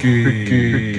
Tricky.